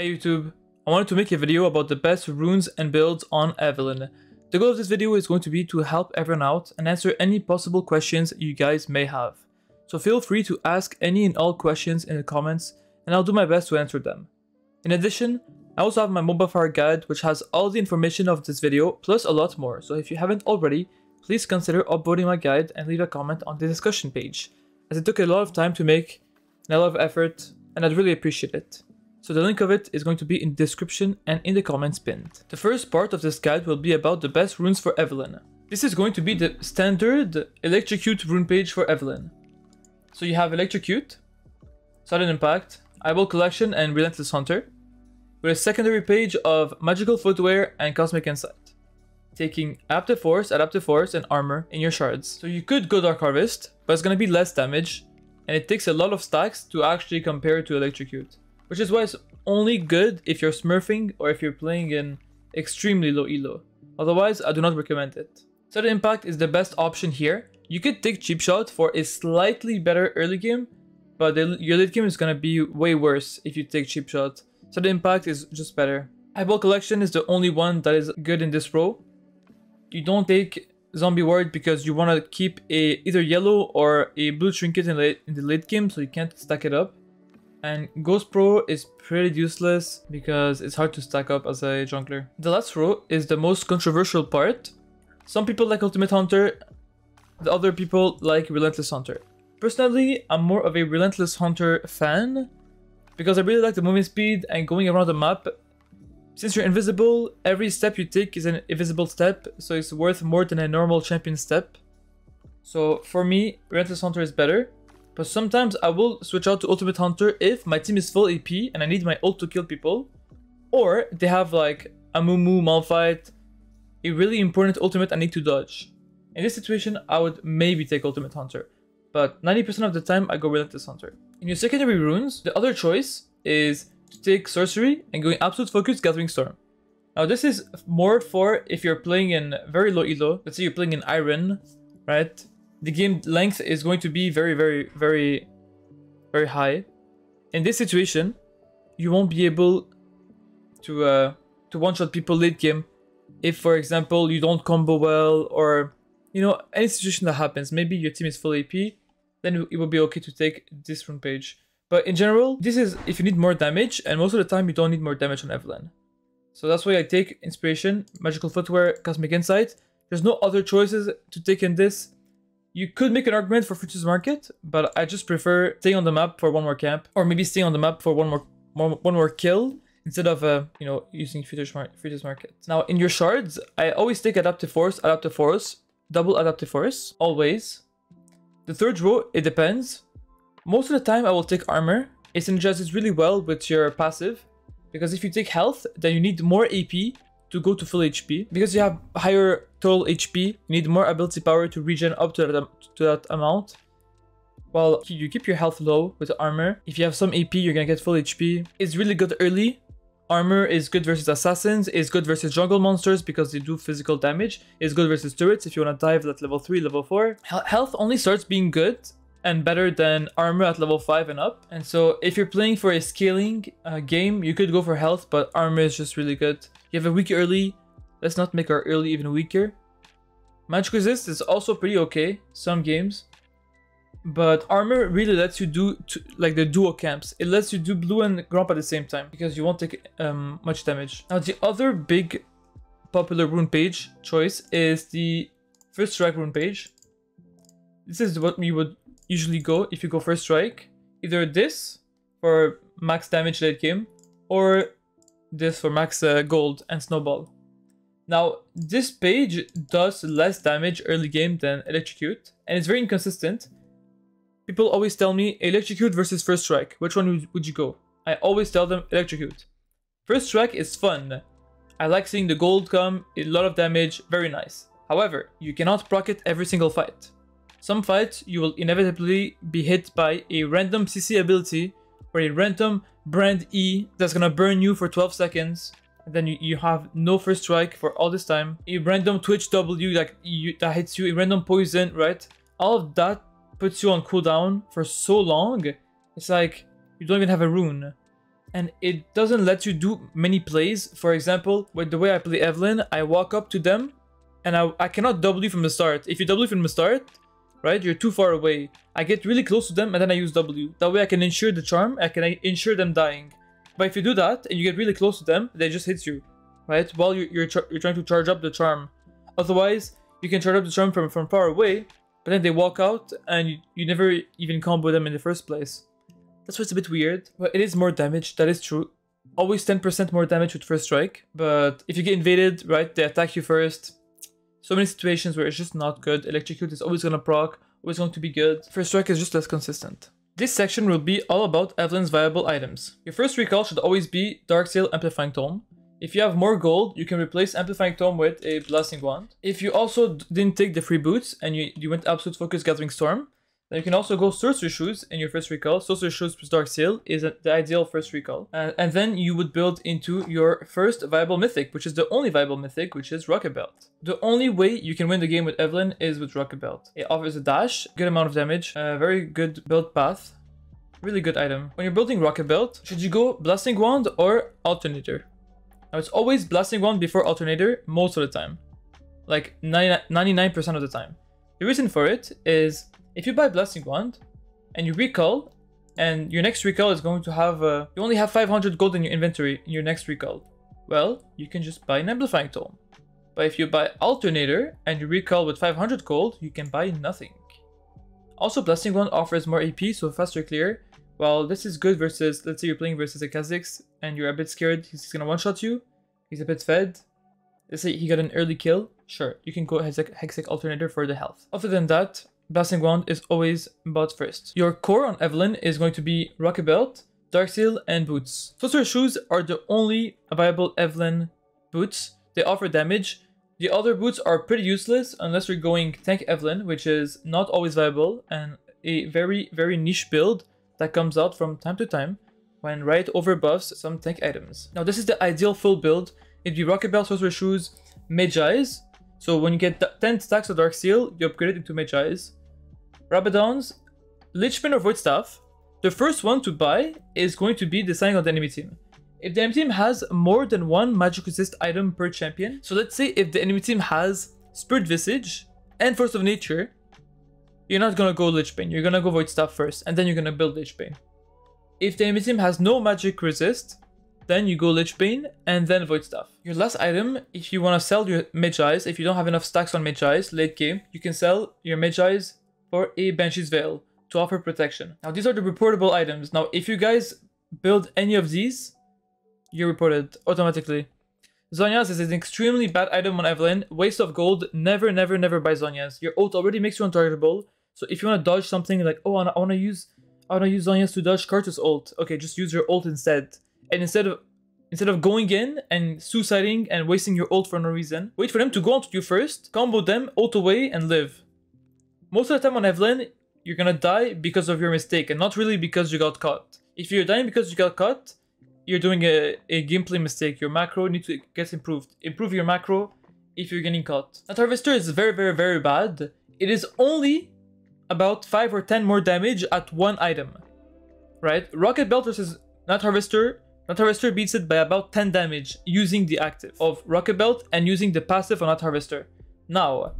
Hey YouTube, I wanted to make a video about the best runes and builds on Evelynn. The goal of this video is going to be to help everyone out and answer any possible questions you guys may have. So feel free to ask any and all questions in the comments and I'll do my best to answer them. In addition, I also have my MobaFire guide which has all the information of this video plus a lot more, so if you haven't already, please consider upvoting my guide and leave a comment on the discussion page, as it took a lot of time to make and a lot of effort and I'd really appreciate it. So the link of it is going to be in the description and in the comments pinned. The first part of this guide will be about the best runes for Evelynn. This is going to be the standard Electrocute rune page for Evelynn. So you have Electrocute, Sudden Impact, Eyeball Collection and Relentless Hunter, with a secondary page of Magical Footwear and Cosmic Insight, taking Adaptive Force and Armor in your shards. So you could go Dark Harvest, but it's going to be less damage and it takes a lot of stacks to actually compare to Electrocute. Which is why it's only good if you're smurfing or if you're playing in extremely low elo. Otherwise, I do not recommend it. Sudden Impact is the best option here. You could take Cheap Shot for a slightly better early game, but your late game is going to be way worse if you take Cheap Shot. Sudden Impact is just better. Eyeball Collection is the only one that is good in this row. You don't take Zombie Ward because you want to keep either yellow or a blue trinket in the late game, so you can't stack it up. And Ghost Pro is pretty useless because it's hard to stack up as a jungler. The last row is the most controversial part. Some people like Ultimate Hunter, the other people like Relentless Hunter. Personally, I'm more of a Relentless Hunter fan because I really like the movement speed and going around the map. Since you're invisible, every step you take is an invisible step, so it's worth more than a normal champion step. So for me, Relentless Hunter is better. But sometimes I will switch out to Ultimate Hunter if my team is full AP and I need my ult to kill people. Or they have like Amumu, Malphite, a really important ultimate I need to dodge. In this situation, I would maybe take Ultimate Hunter. But 90% of the time, I go Relentless Hunter. In your secondary runes, the other choice is to take Sorcery and going Absolute Focus, Gathering Storm. Now this is more for if you're playing in very low elo. Let's say you're playing in Iron, right? The game length is going to be very high. In this situation, you won't be able to one-shot people late game if, for example, you don't combo well or, you know, any situation that happens. Maybe your team is full AP, then it will be okay to take this rune page. But in general, this is if you need more damage, and most of the time you don't need more damage on Evelynn. So that's why I take Inspiration, Magical Footwear, Cosmic Insight. There's no other choices to take in this. You could make an argument for Future's Market, but I just prefer staying on the map for one more camp, or maybe staying on the map for one more kill instead of you know, using Future's Market. Now in your shards, I always take Adaptive Force, double Adaptive Force, always. The third row, it depends. Most of the time, I will take Armor. It synergizes really well with your passive, because if you take Health, then you need more AP to go to full HP. Because you have higher total HP, you need more ability power to regen up to that amount. While you keep your health low with Armor. If you have some AP, you're gonna get full HP. It's really good early. Armor is good versus assassins, it's good versus jungle monsters because they do physical damage. It's good versus turrets if you wanna dive at level 3, level 4. Health only starts being good and better than Armor at level 5 and up. And so if you're playing for a scaling game, you could go for Health, but Armor is just really good. You have a weak early. Let's not make our early even weaker. Magic Resist is also pretty okay, some games. But Armor really lets you do like the duo camps. It lets you do blue and grump at the same time because you won't take much damage. Now the other big popular rune page choice is the First Strike rune page. This is what we would usually go if you go First Strike. Either this for max damage late game, or this for max gold and snowball. Now this page does less damage early game than Electrocute, and it's very inconsistent. People always tell me Electrocute versus First Strike, which one would you go? I always tell them Electrocute. First Strike is fun. I like seeing the gold come, a lot of damage, very nice. However, you cannot proc it every single fight. Some fights you will inevitably be hit by a random CC ability or a random brand E that's gonna burn you for 12 seconds, and then you have no First Strike for all this time. A random Twitch W that hits you, a random poison, right? All of that puts you on cooldown for so long, it's like you don't even have a rune. and it doesn't let you do many plays. For example, with the way I play Evelynn, I walk up to them and I cannot W from the start. If you W from the start, right, you're too far away. I get really close to them and then I use W. That way I can ensure the charm, I can ensure them dying. But if you do that and you get really close to them, they just hit you, right, while you're trying to charge up the charm. Otherwise, you can charge up the charm from far away, but then they walk out and you never even combo them in the first place. That's why it's a bit weird, but it is more damage, that is true. Always 10% more damage with First Strike, but if you get invaded, right, they attack you first. So many situations where it's just not good. Electrocute is always going to proc, always going to be good. First Strike is just less consistent. This section will be all about Evelynn's viable items. Your first recall should always be Dark Seal Amplifying Tome. If you have more gold, you can replace Amplifying Tome with a Blasting Wand. If you also didn't take the free boots and you went Absolute Focus Gathering Storm, then you can also go Sorcerer Shoes in your first recall. Sorcerer Shoes plus Dark Seal is the ideal first recall. And then you would build into your first viable mythic, which is the only viable mythic, which is Rocket Belt. The only way you can win the game with Evelynn is with Rocket Belt. It offers a dash, good amount of damage, a very good build path, really good item. When you're building Rocket Belt, should you go Blasting Wand or Alternator? Now, it's always Blasting Wand before Alternator most of the time. Like 99% of the time. The reason for it is if you buy Blasting Wand and you recall, and your next recall is going to have... you only have 500 gold in your inventory in your next recall. Well, you can just buy an Amplifying Tome. But if you buy Alternator and you recall with 500 gold, you can buy nothing. Also, Blasting Wand offers more AP, so faster clear. Well, this is good versus, let's say you're playing versus a Kha'Zix and you're a bit scared, he's gonna one-shot you, he's a bit fed. Let's say he got an early kill, sure, you can go Hextech Alternator for the health. Other than that, Blasting Wand is always bought first. Your core on Evelynn is going to be Rocket Belt, Dark Seal, and Boots. Sorcerer Shoes are the only viable Evelynn boots. They offer damage. The other boots are pretty useless unless you're going Tank Evelynn, which is not always viable and a very, very niche build that comes out from time to time when Riot overbuffs some tank items. Now, this is the ideal full build. It'd be Rocket Belt, Sorcerer Shoes, Magize. So when you get 10 stacks of Dark Seal, you upgrade it into Magize. Rabadons, Lich Bane or Void Staff. The first one to buy is going to be deciding on the enemy team. If the enemy team has more than one magic resist item per champion, so let's say if the enemy team has Spirit Visage and Force of Nature, you're not going to go Lich Bane, you're going to go Void Staff first, and then you're going to build Lich Bane. If the enemy team has no magic resist, then you go Lich Bane, and then Void Staff. Your last item, if you want to sell your Magize, if you don't have enough stacks on Magize late game, you can sell your Magize for a Banshee's Veil to offer protection. Now, these are the reportable items. Now, if you guys build any of these, you're reported automatically. Zonya's is an extremely bad item on Evelynn. Waste of gold. Never, never, never buy Zonya's. Your ult already makes you untargetable. So if you want to dodge something like, oh, I want to use Zonya's to dodge Karthus ult. Okay, just use your ult instead. And instead of going in and suiciding and wasting your ult for no reason, wait for them to go onto you first, combo them, ult away, and live. Most of the time on Evelynn, you're gonna die because of your mistake and not really because you got caught. If you're dying because you got caught, you're doing a gameplay mistake. Your macro needs to get improved. Improve your macro if you're getting caught. Night Harvester is very, very, very bad. It is only about 5 or 10 more damage at one item, right? Rocket Belt versus Night Harvester. Night Harvester beats it by about 10 damage using the active of Rocket Belt and using the passive on Night Harvester. Now,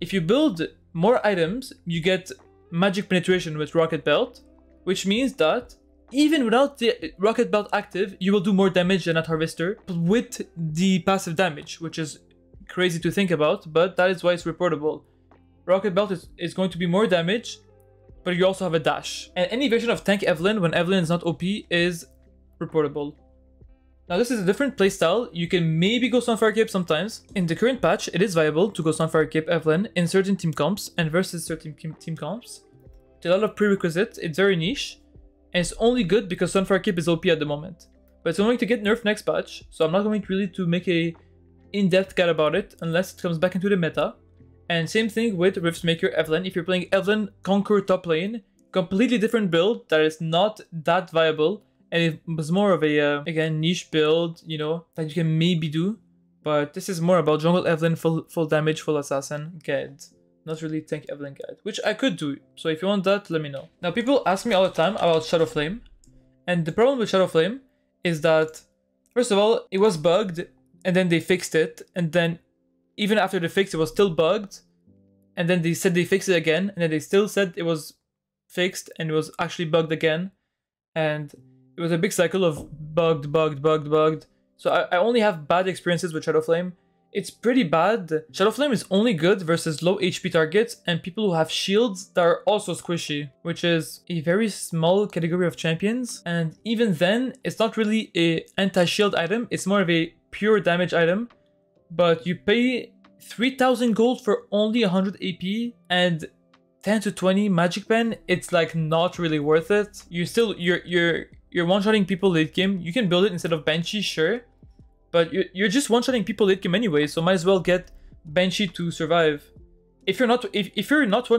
if you build more items, you get Magic Penetration with Rocket Belt, which means that even without the Rocket Belt active, you will do more damage than Night Harvester with the passive damage, which is crazy to think about, but that is why it's reportable. Rocket Belt is going to be more damage, but you also have a dash. And any version of Tank Evelynn when Evelynn is not OP is reportable. Now, this is a different playstyle. You can maybe go Sunfire Cape sometimes. In the current patch, it is viable to go Sunfire Cape Evelynn in certain team comps and versus certain team comps. It's a lot of prerequisites, it's very niche, and it's only good because Sunfire Cape is OP at the moment. But it's going to get nerfed next patch, so I'm not going to really make a in-depth guide about it unless it comes back into the meta. And same thing with Riftsmaker Evelynn. If you're playing Evelynn Conquer top lane, completely different build that is not that viable. And it was more of a, again, niche build, you know, that you can maybe do. But this is more about jungle Evelynn, full damage, full assassin guide. Not really tank Evelynn guide, which I could do. So if you want that, let me know. Now, people ask me all the time about Shadowflame. And the problem with Shadowflame is that, first of all, it was bugged, and then they fixed it, and then even after the fix, it was still bugged, and then they said they fixed it again, and then they still said it was fixed, and it was actually bugged again, and it was a big cycle of bugged, bugged, bugged, bugged. So I only have bad experiences with Shadowflame. It's pretty bad. Shadowflame is only good versus low HP targets and people who have shields that are also squishy, which is a very small category of champions. And even then, it's not really an anti-shield item. It's more of a pure damage item. But you pay 3,000 gold for only 100 AP and 10 to 20 magic pen. It's like not really worth it. You're one-shotting people late game. You can build it instead of Banshee, sure. But you're just one-shotting people late game anyway, so might as well get Banshee to survive. If you're not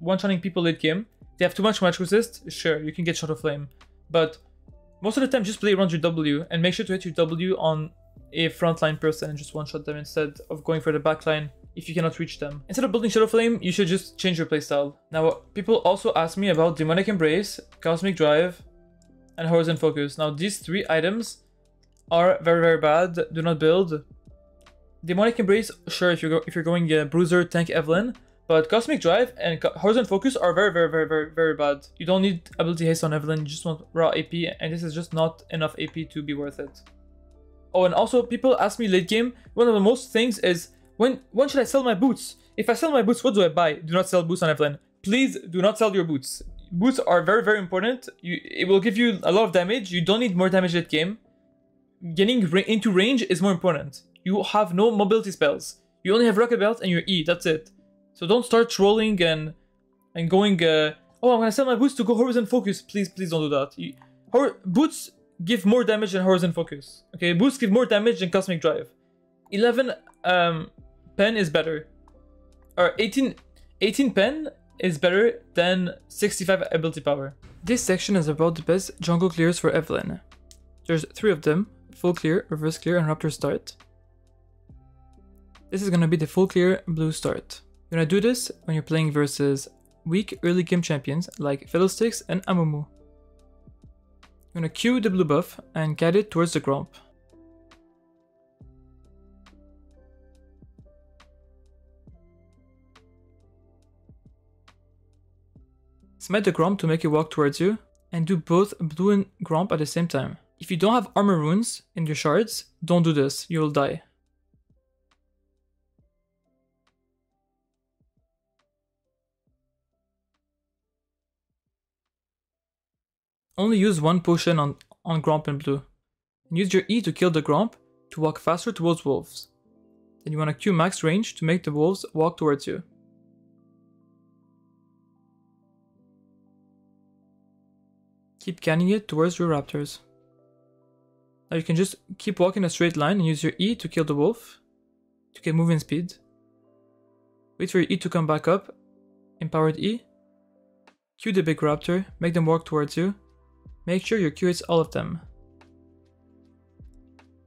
one-shotting people late game, they have too much magic resist, sure, you can get Shadowflame. But most of the time, just play around your W and make sure to hit your W on a frontline person and just one-shot them instead of going for the backline if you cannot reach them. Instead of building Shadowflame, you should just change your playstyle. Now, people also ask me about Demonic Embrace, Cosmic Drive, and Horizon Focus. Now, these three items are very, very bad. Do not build. Demonic Embrace, sure, if you're going Bruiser, Tank, Evelynn. But Cosmic Drive and Horizon Focus are very, very, very, very, very bad. You don't need Ability Haste on Evelynn. You just want raw AP, and this is just not enough AP to be worth it. Oh, and also, people ask me late game. One of the most things is, when should I sell my boots? If I sell my boots, what do I buy? Do not sell boots on Evelynn. Please do not sell your boots. Boots are very, very important. It will give you a lot of damage. You don't need more damage late game. Getting into range is more important. You have no mobility spells. You only have Rocket Belt and your E, that's it. So don't start trolling and going, oh, I'm gonna sell my boots to go Horizon Focus. Please, please don't do that. Boots give more damage than Horizon Focus. Okay, boots give more damage than Cosmic Drive. 11 pen is better. Or 18 pen is better than 65 ability power. This section is about the best jungle clears for Evelynn. There's three of them. Full clear, reverse clear, and Raptor start. This is gonna be the full clear blue start. You're gonna do this when you're playing versus weak early game champions like Fiddlesticks and Amumu. You're gonna queue the blue buff and cat it towards the Gromp. Smite the Gromp to make it walk towards you and do both blue and Gromp at the same time. If you don't have armor runes in your shards, don't do this, you will die. Only use one potion on Gromp and blue. And use your E to kill the Gromp to walk faster towards wolves. Then you want to Q max range to make the wolves walk towards you. Keep canning it towards your raptors. Now you can just keep walking a straight line and use your E to kill the wolf to get moving speed. Wait for your E to come back up, empowered E, Q the big raptor, make them walk towards you, make sure your Q hits all of them.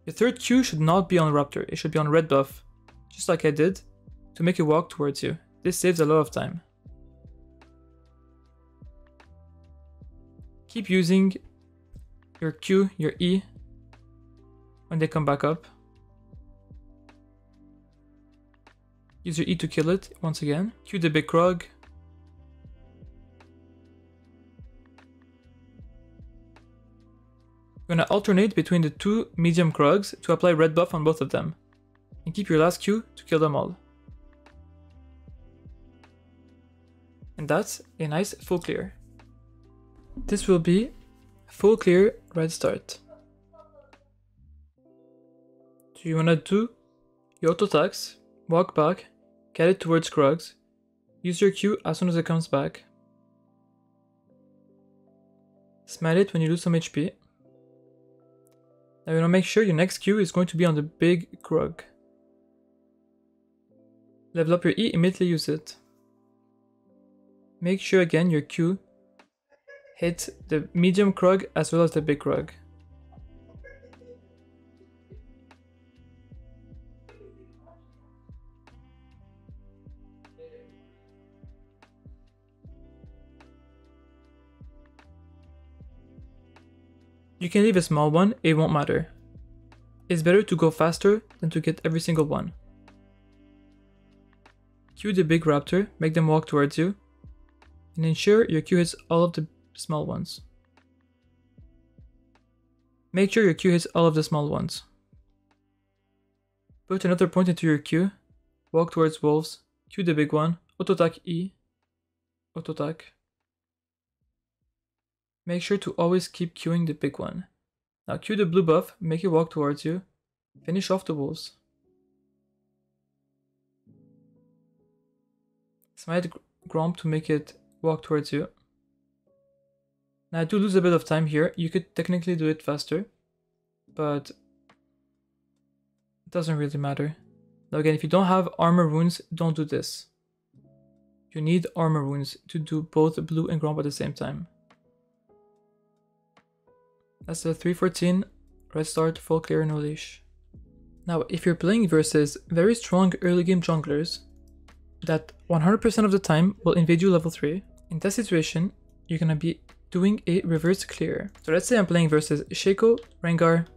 Your third Q should not be on raptor, it should be on red buff, just like I did, to make it walk towards you. This saves a lot of time. Keep using your Q, your E, when they come back up. Use your E to kill it once again. Q the big Krog. You're gonna alternate between the two medium Krogs to apply red buff on both of them. And keep your last Q to kill them all. And that's a nice full clear. This will be full clear red start. So you wanna do your auto attacks, walk back, get it towards Krogs, use your Q as soon as it comes back. Smite it when you lose some HP. Now you wanna make sure your next Q is going to be on the big Krog. Level up your E, immediately use it. Make sure again your Q hits the medium Krog as well as the big Krog. You can leave a small one, it won't matter. It's better to go faster than to get every single one. Cue the big raptor, make them walk towards you, and ensure your Q hits all of the small ones. Make sure your Q hits all of the small ones. Put another point into your Q, walk towards wolves, Q the big one, auto-attack E, auto-attack. Make sure to always keep queuing the big one. Now Q the blue buff, make it walk towards you, finish off the wolves. Smite Gromp to make it walk towards you. Now I do lose a bit of time here, you could technically do it faster, but it doesn't really matter. Now again, if you don't have armor runes, don't do this. You need armor runes to do both blue and Gromp at the same time. That's a 314, red start, full clear, no leash. Now if you're playing versus very strong early game junglers that 100% of the time will invade you level 3, in that situation you're gonna be doing a reverse clear. So let's say I'm playing versus Shaco, Rengar,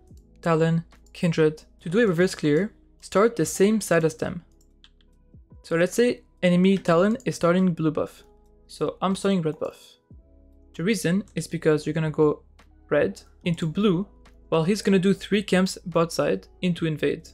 Talon, Kindred. To do a reverse clear, start the same side as them. So let's say enemy Talon is starting blue buff, so I'm starting red buff. The reason is because you're gonna go red into blue, while he's gonna do 3 camps bot side into invade.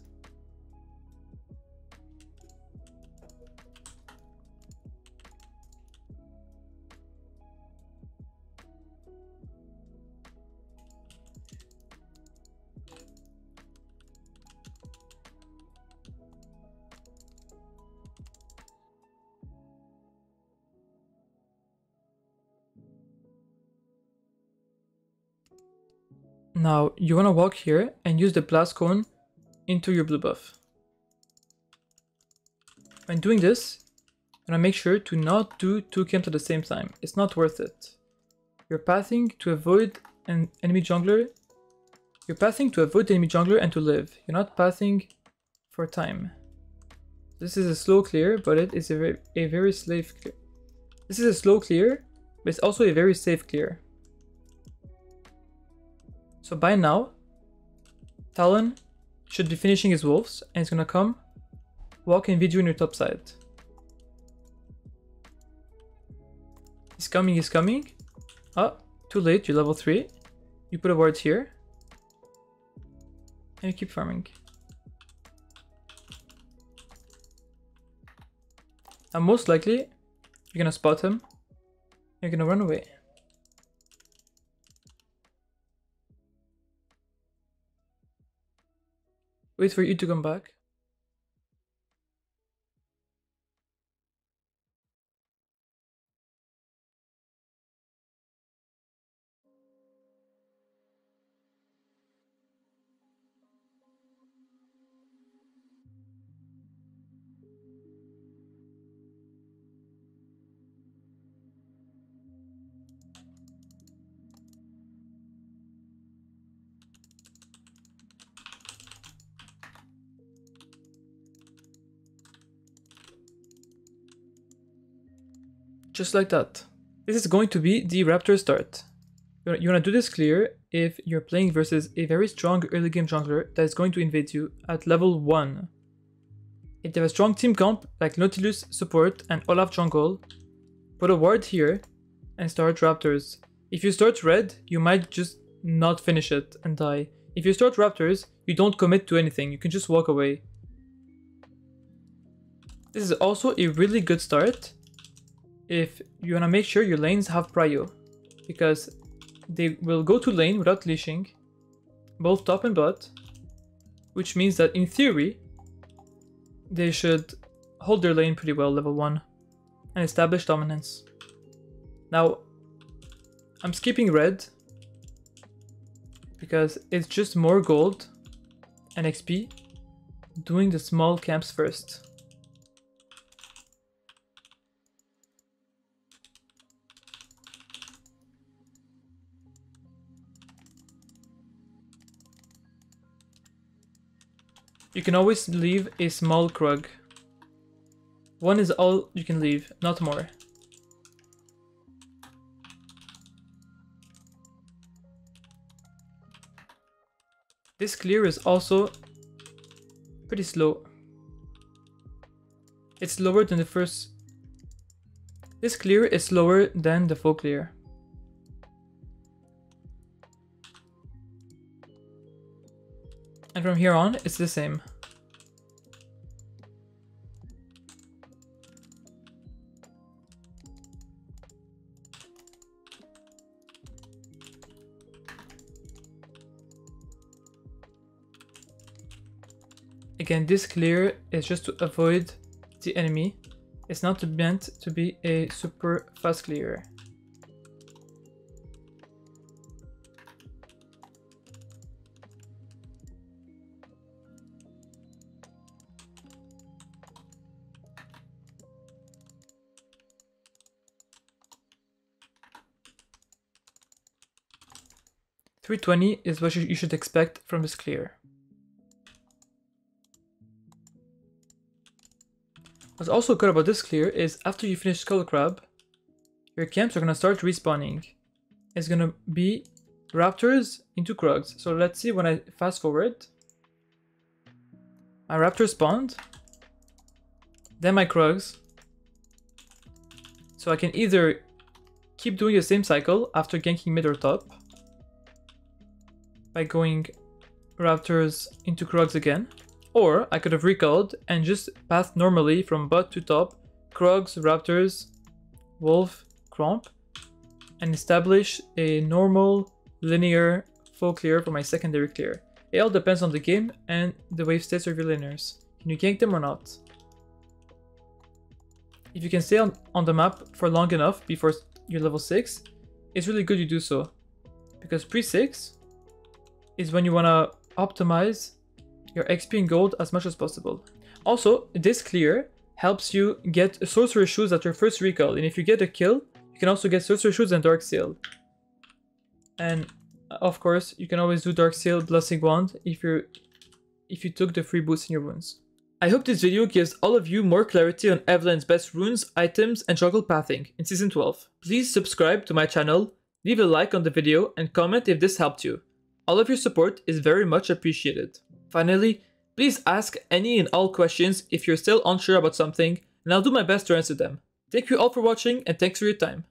Now you want to walk here and use the blast cone into your blue buff. When doing this, you want to make sure to not do 2 camps at the same time. It's not worth it. You're pathing to avoid the enemy jungler and to live. You're not pathing for time. This is a slow clear, but it is a very safe clear. This is a slow clear, but it's also a very safe clear. So by now, Talon should be finishing his wolves, and he's gonna come, walk and invade you in your top side. He's coming. Ah, too late, you're level 3. You put a ward here, and you keep farming. Now most likely, you're gonna spot him, and you're gonna run away. Wait for you to come back. Just like that. This is going to be the Raptor start. You want to do this clear if you're playing versus a very strong early game jungler that is going to invade you at level 1. If they have a strong team comp like Nautilus support and Olaf jungle, put a ward here and start Raptors. If you start red, you might just not finish it and die. If you start Raptors, you don't commit to anything, you can just walk away. This is also a really good start if you want to make sure your lanes have prio, because they will go to lane without leashing, both top and bot, which means that in theory, they should hold their lane pretty well, level 1, and establish dominance. Now, I'm skipping red, because it's just more gold and XP doing the small camps first. You can always leave a small Krug. One is all you can leave, not more. This clear is also pretty slow. It's slower than the first. This clear is slower than the full clear. And from here on, it's the same. Again, this clear is just to avoid the enemy. It's not meant to be a super fast clear. $320 is what you should expect from this clear. What's also good about this clear is after you finish Skullcrab, your camps are gonna start respawning. It's gonna be raptors into Krugs. So let's see when I fast forward. My raptors spawned, then my Krugs. So I can either keep doing the same cycle after ganking mid or top, by going raptors into Krugs again, or I could have recalled and just passed normally from bot to top, Krugs, raptors, wolf, Cromp, and establish a normal linear full clear for my secondary clear. It all depends on the game and the wave states of your laners. Can you gank them or not? If you can stay on the map for long enough before your level 6, it's really good you do so, because pre-6 is when you want to optimize your XP and gold as much as possible. Also, this clear helps you get Sorcerer Shoes at your first recall, and if you get a kill, you can also get Sorcerer Shoes and Dark Seal. And of course, you can always do Dark Seal, Blessing Wand if you took the free boost in your runes. I hope this video gives all of you more clarity on Evelynn's best runes, items, and jungle pathing in Season 12. Please subscribe to my channel, leave a like on the video, and comment if this helped you. All of your support is very much appreciated. Finally, please ask any and all questions if you're still unsure about something, and I'll do my best to answer them. Thank you all for watching, and thanks for your time.